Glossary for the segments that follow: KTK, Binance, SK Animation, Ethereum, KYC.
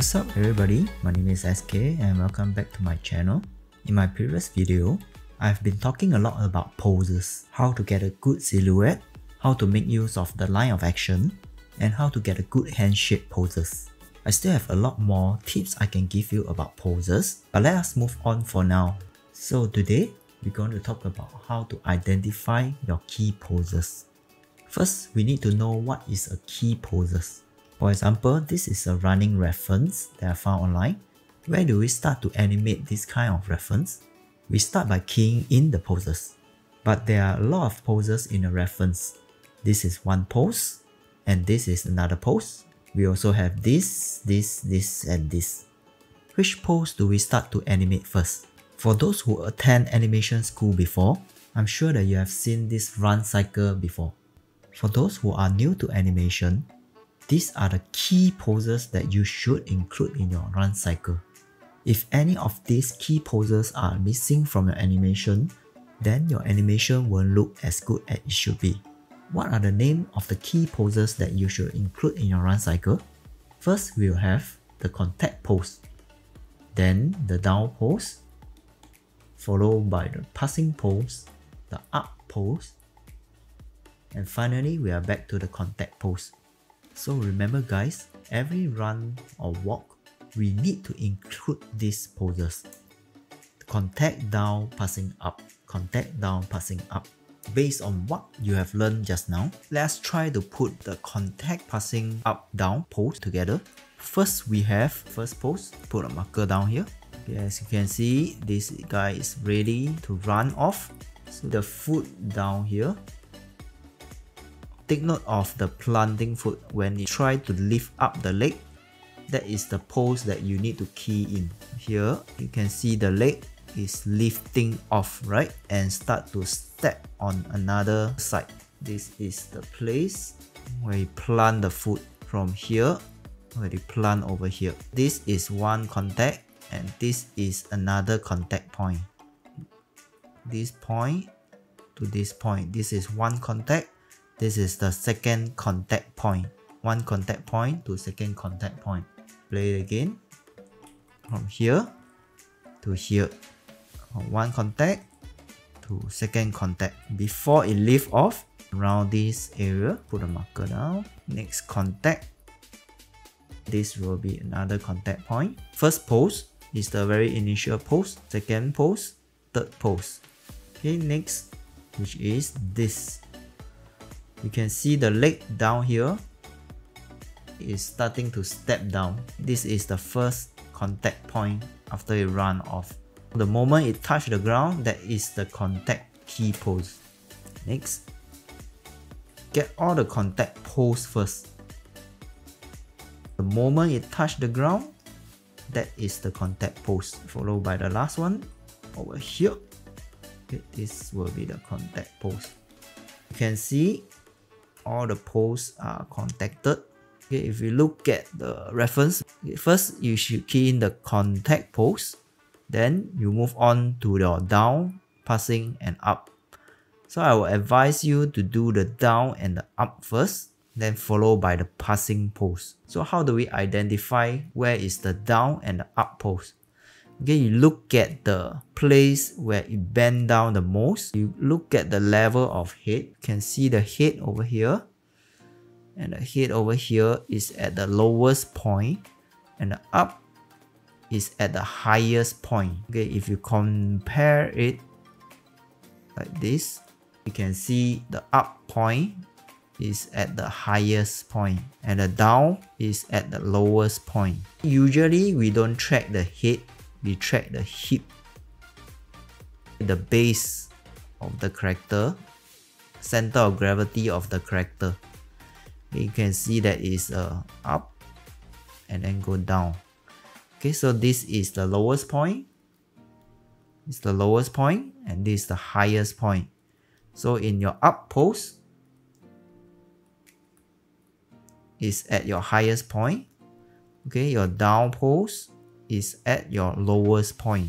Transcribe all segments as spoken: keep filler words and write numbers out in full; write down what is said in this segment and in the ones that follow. What's up everybody, my name is S K and welcome back to my channel. In my previous video, I've been talking a lot about poses, how to get a good silhouette, how to make use of the line of action, and how to get a good handshake poses. I still have a lot more tips I can give you about poses, but let us move on for now. So today, we're going to talk about how to identify your key poses. First, we need to know what is a key poses. For example, this is a running reference that I found online. Where do we start to animate this kind of reference? We start by keying in the poses. But there are a lot of poses in a reference. This is one pose, and this is another pose. We also have this, this, this, and this. Which pose do we start to animate first? For those who attend animation school before, I'm sure that you have seen this run cycle before. For those who are new to animation, these are the key poses that you should include in your run cycle. If any of these key poses are missing from your animation, then your animation won't look as good as it should be. What are the names of the key poses that you should include in your run cycle? First, we'll have the contact pose, then the down pose, followed by the passing pose, the up pose, and finally we are back to the contact pose. So remember guys, every run or walk, we need to include these poses. Contact down, passing up. Contact down, passing up. Based on what you have learned just now, let's try to put the contact, passing up, down pose together. First we have first pose, put a marker down here. Okay, as you can see, this guy is ready to run off. So the foot down here. Take note of the planting foot when you try to lift up the leg. That is the pose that you need to key in. Here, you can see the leg is lifting off, right? And start to step on another side. This is the place where you plant the foot from here, where you plant over here. This is one contact and this is another contact point. This point to this point. This is one contact. This is the second contact point. One contact point to second contact point. Play it again. From here to here. One contact to second contact. Before it lifts off, around this area, put a marker down. Next contact. This will be another contact point. First pose is the very initial pose. Second pose, third pose. Okay, next, which is this. You can see the leg down here is starting to step down. This is the first contact point after it run off. The moment it touches the ground, that is the contact key pose. Next, get all the contact pose first. The moment it touches the ground, that is the contact pose. Followed by the last one over here. Okay, this will be the contact pose. You can see all the poses are contacted. Okay, if you look at the reference, okay, first you should key in the contact pose, then you move on to your down, passing, and up. So I will advise you to do the down and the up first, then followed by the passing pose. So how do we identify where is the down and the up pose? Okay, you look at the place where it bent down the most. You look at the level of head. You can see the head over here. And the head over here is at the lowest point. And the up is at the highest point. Okay, if you compare it like this, you can see the up point is at the highest point. And the down is at the lowest point. Usually, we don't track the head. We track the hip, the base of the character, center of gravity of the character. Okay, you can see that is uh, up and then go down. Okay, so this is the lowest point. It's the lowest point and this is the highest point. So in your up pose, is at your highest point. Okay, your down pose is at your lowest point.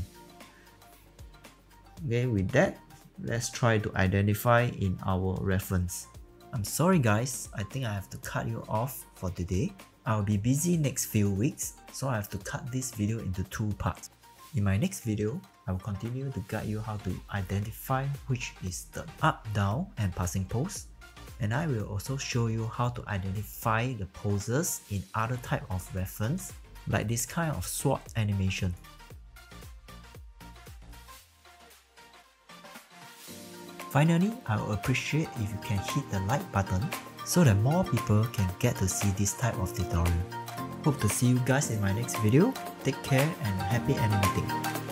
Okay, with that, let's try to identify in our reference. I'm sorry guys, I think I have to cut you off for today. I'll be busy next few weeks, so I have to cut this video into two parts. In my next video, I will continue to guide you how to identify which is the up, down and passing pose, and I will also show you how to identify the poses in other type of reference, like this kind of sword animation. Finally, I would appreciate if you can hit the like button so that more people can get to see this type of tutorial. Hope to see you guys in my next video. Take care and happy animating!